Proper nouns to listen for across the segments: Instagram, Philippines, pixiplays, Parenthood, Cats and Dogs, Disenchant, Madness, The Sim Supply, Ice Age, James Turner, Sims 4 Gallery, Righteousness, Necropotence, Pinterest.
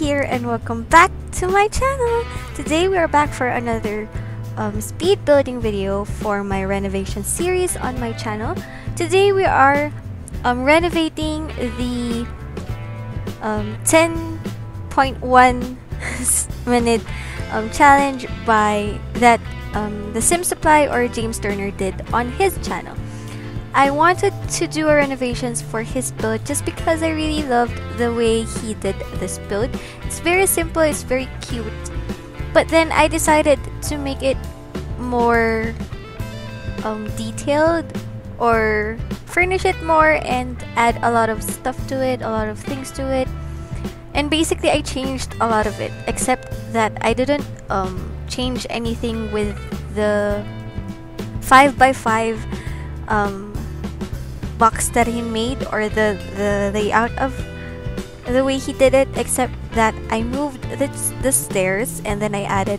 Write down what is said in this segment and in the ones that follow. here and welcome back to my channel. Today we are back for another speed building video for my renovation series on my channel. Today we are renovating the 10.1 minute challenge by that The Sim Supply or James Turner did on his channel. I wanted to do a renovations for his build just because I really loved the way he did this build. It's very simple, it's very cute. But then I decided to make it more detailed or furnish it more and add a lot of stuff to it, a lot of things to it. And basically I changed a lot of it, except that I didn't change anything with the 5x5 box that he made or the layout of the way he did it, except that I moved the stairs and then I added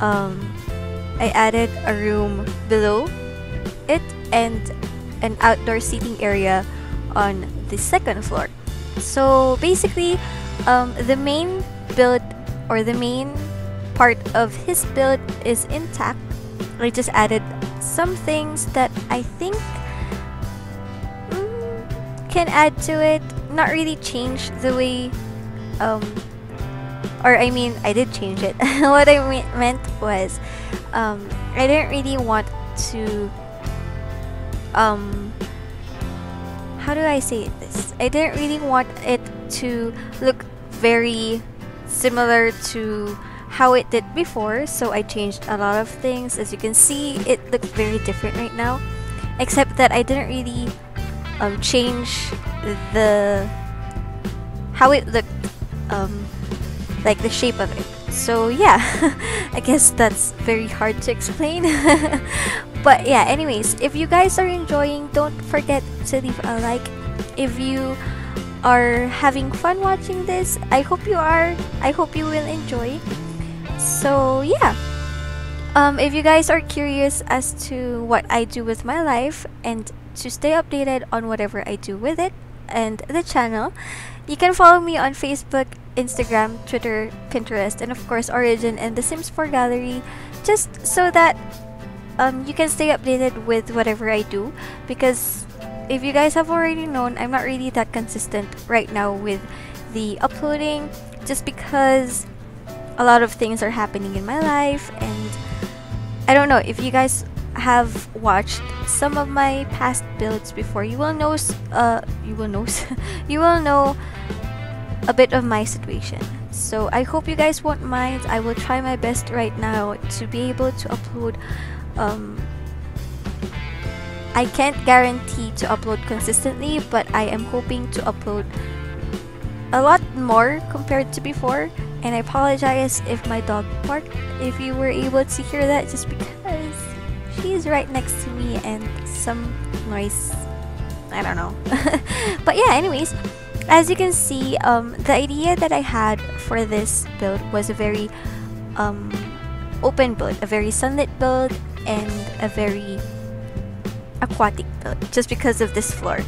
I added a room below it and an outdoor seating area on the second floor. So basically the main build or the main part of his build is intact. I just added some things that I think can add to it. Not really change the way or I mean I did change it. What I meant was I didn't really want to how do I say this? I didn't really want it to look very similar to how it did before, so I changed a lot of things. As you can see, it looks very different right now, except that I didn't really change the how it looked, like the shape of it. So yeah, I guess that's very hard to explain. But yeah, anyways, if you guys are enjoying, don't forget to leave a like. If you are having fun watching this, I hope you are. I hope you will enjoy. So yeah, if you guys are curious as to what I do with my life and to stay updated on whatever I do with it and the channel, you can follow me on Facebook, Instagram, Twitter, Pinterest, and of course Origin and The Sims 4 Gallery, just so that you can stay updated with whatever I do, because if you guys have already known, I'm not really that consistent right now with the uploading, just because a lot of things are happening in my life. And I don't know if you guys have watched some of my past builds before, you will know a bit of my situation. So I hope you guys won't mind. I will try my best right now to be able to upload. I can't guarantee to upload consistently, but I am hoping to upload a lot more compared to before. And I apologize if my dog barked, if you were able to hear that, just because she's right next to me and some noise, I don't know. But yeah, anyways, as you can see, the idea that I had for this build was a very open build, a very sunlit build, and a very aquatic build, just because of this floor.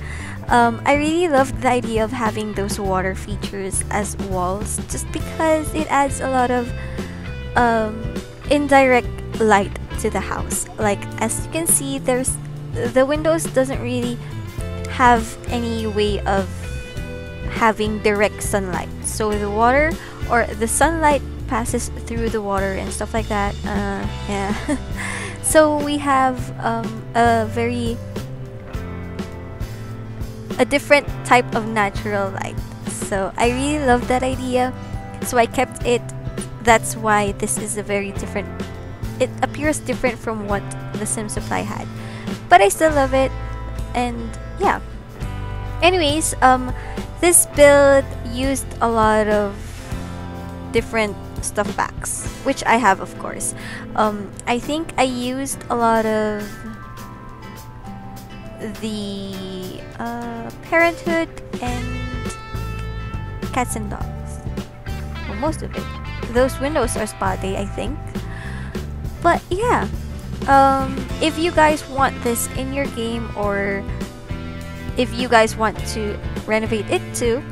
I really loved the idea of having those water features as walls, just because it adds a lot of indirect light to the house. Like, as you can see, there's the windows doesn't really have any way of having direct sunlight, so the water or the sunlight passes through the water and stuff like that. Yeah. So we have a different type of natural light. So I really love that idea, so I kept it. That's why this is a very different, it appears different from what the Sim Supply had, but I still love it. And yeah, anyways, this build used a lot of different stuff packs, which I have, of course. I think I used a lot of the Parenthood and Cats and Dogs. Well, most of it. Those windows are spotty, I think. But yeah, if you guys want this in your game, or if you guys want to renovate it too,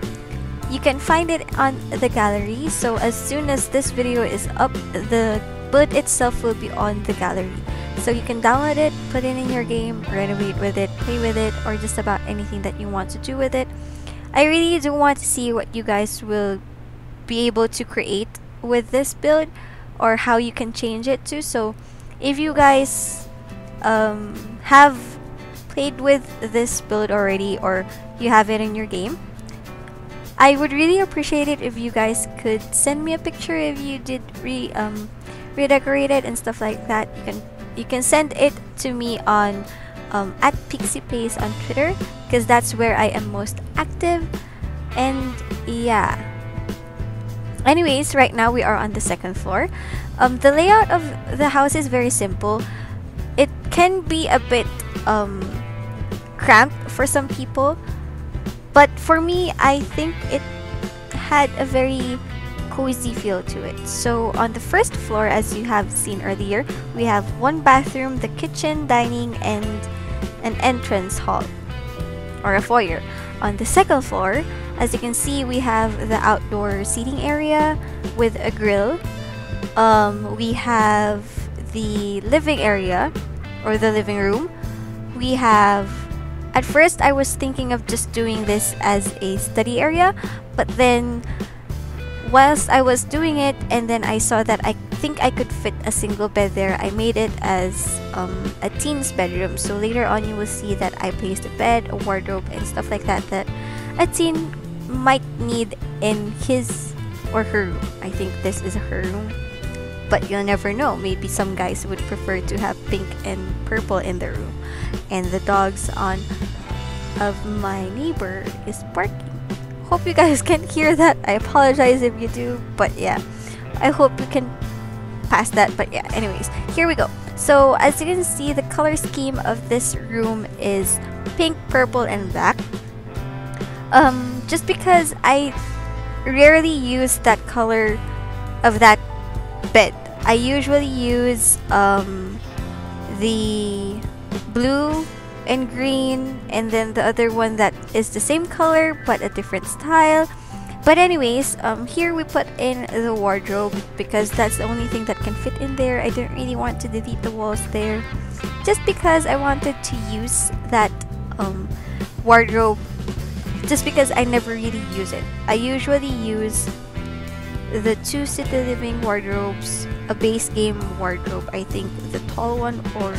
You can find it on the gallery, so as soon as this video is up, the build itself will be on the gallery. So you can download it, put it in your game, renovate with it, play with it, or just about anything that you want to do with it. I really do want to see what you guys will be able to create with this build, or how you can change it to. So if you guys have played with this build already, or you have it in your game, I would really appreciate it if you guys could send me a picture if you did redecorate it and stuff like that. You can send it to me on at pixiplays on Twitter, because that's where I am most active. And yeah, anyways, right now we are on the second floor. The layout of the house is very simple. It can be a bit cramped for some people, but for me, I think it had a very cozy feel to it. So on the first floor, as you have seen earlier, we have one bathroom, the kitchen, dining, and an entrance hall or a foyer. On the second floor, as you can see, we have the outdoor seating area with a grill. We have the living area or the living room. We have, at first I was thinking of just doing this as a study area, but then whilst I was doing it and then I saw that I think I could fit a single bed there, I made it as a teen's bedroom. So later on you will see that I placed a bed, a wardrobe, and stuff like that that a teen might need in his or her room. I think this is her room, but you'll never know. Maybe some guys would prefer to have pink and purple in their room. And the dogs on of my neighbor is barking. Hope you guys can hear that. I apologize if you do, but yeah, I hope you can pass that. But yeah, anyways, here we go. So as you can see, the color scheme of this room is pink, purple, and black. Just because I rarely use that color of that bed. I usually use the blue and green, and then the other one that is the same color but a different style. But anyways, here we put in the wardrobe because that's the only thing that can fit in there. I didn't really want to delete the walls there, just because I wanted to use that wardrobe, just because I never really use it. I usually use the two city living wardrobes, a base game wardrobe, I think the tall one or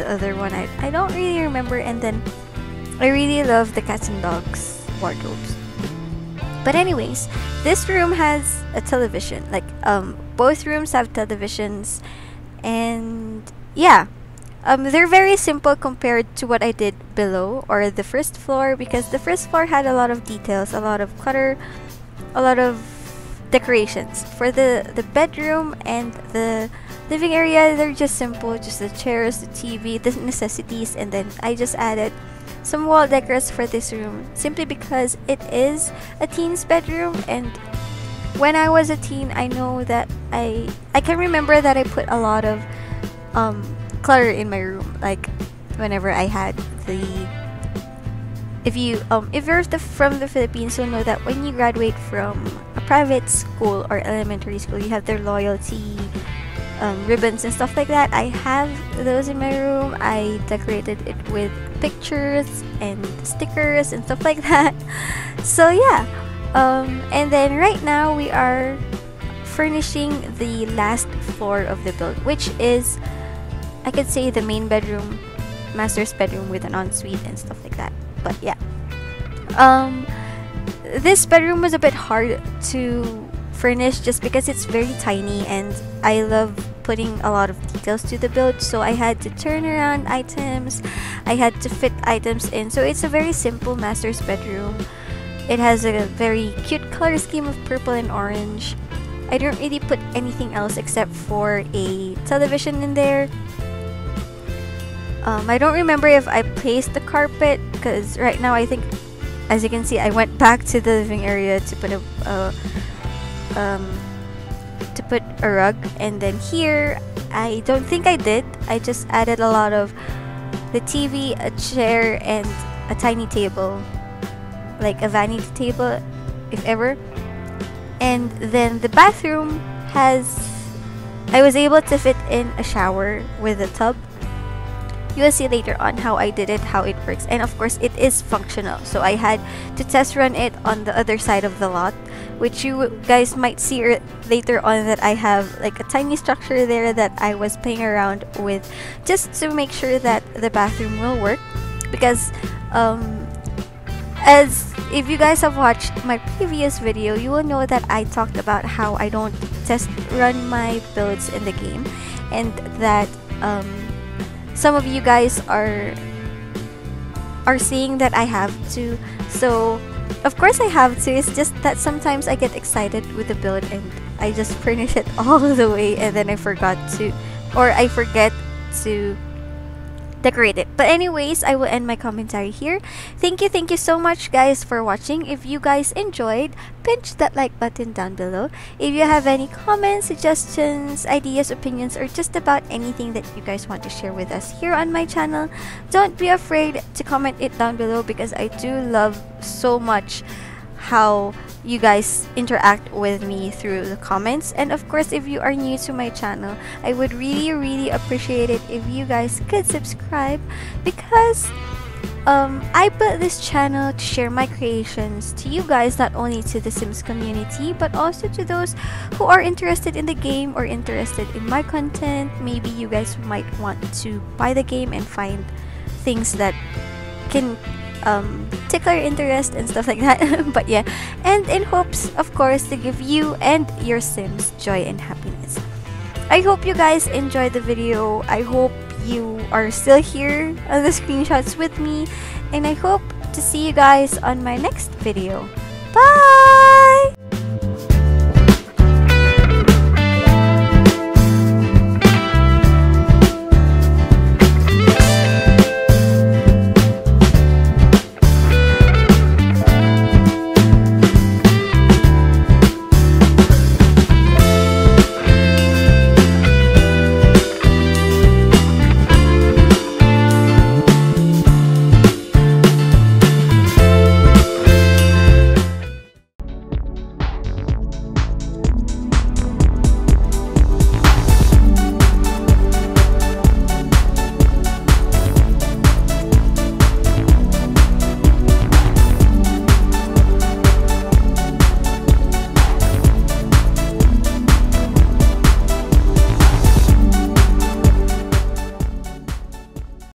the other one, I don't really remember, and then I really love the Cats and Dogs wardrobes. But anyways, this room has a television, like both rooms have televisions, and yeah, they're very simple compared to what I did below or the first floor, because the first floor had a lot of details, a lot of clutter, a lot of decorations. For the bedroom and the living area, they're just simple, just the chairs, the TV, the necessities, and then I just added some wall decors for this room simply because it is a teen's bedroom. And when I was a teen, I know that I can remember that I put a lot of clutter in my room, like whenever I had the, if you're from the Philippines, you'll know that when you graduate from a private school or elementary school, you have their loyalty ribbons and stuff like that. I have those in my room. I decorated it with pictures and stickers and stuff like that. So yeah, and then right now we are furnishing the last floor of the build, which is, I could say, the main bedroom, master's bedroom with an ensuite and stuff like that. But yeah, this bedroom was a bit hard to furnish just because it's very tiny, and I love putting a lot of details to the build, so I had to turn around items, I had to fit items in. So it's a very simple master's bedroom. It has a very cute color scheme of purple and orange. I don't really put anything else except for a television in there. I don't remember if I placed the carpet, because right now I think, as you can see, I went back to the living area to put a rug, and then here I don't think I did. I just added a lot of the TV, a chair, and a tiny table, like a vanity table if ever. And then the bathroom has... I was able to fit in a shower with a tub. You will see later on how I did it, how it works. And of course, it is functional. So I had to test run it on the other side of the lot, which you guys might see later on that I have like a tiny structure there that I was playing around with just to make sure that the bathroom will work. Because as if you guys have watched my previous video, you will know that I talked about how I don't test run my builds in the game, and that some of you guys are seeing that I have to. So of course I have to, it's just that sometimes I get excited with the build and I just furnish it all the way, and then I forget to decorate it. But anyways, I will end my commentary here. Thank you so much guys for watching. If you guys enjoyed, pinch that like button down below. If you have any comments, suggestions, ideas, opinions, or just about anything that you guys want to share with us here on my channel, don't be afraid to comment it down below, because I do love so much how you guys interact with me through the comments. And of course, if you are new to my channel, I would really appreciate it if you guys could subscribe, because I built this channel to share my creations to you guys, not only to the Sims community, but also to those who are interested in the game or interested in my content. Maybe you guys might want to buy the game and find things that can tickle your interest and stuff like that. But yeah, and in hopes of course to give you and your Sims joy and happiness. I hope you guys enjoyed the video. I hope you are still here on the screenshots with me, and I hope to see you guys on my next video.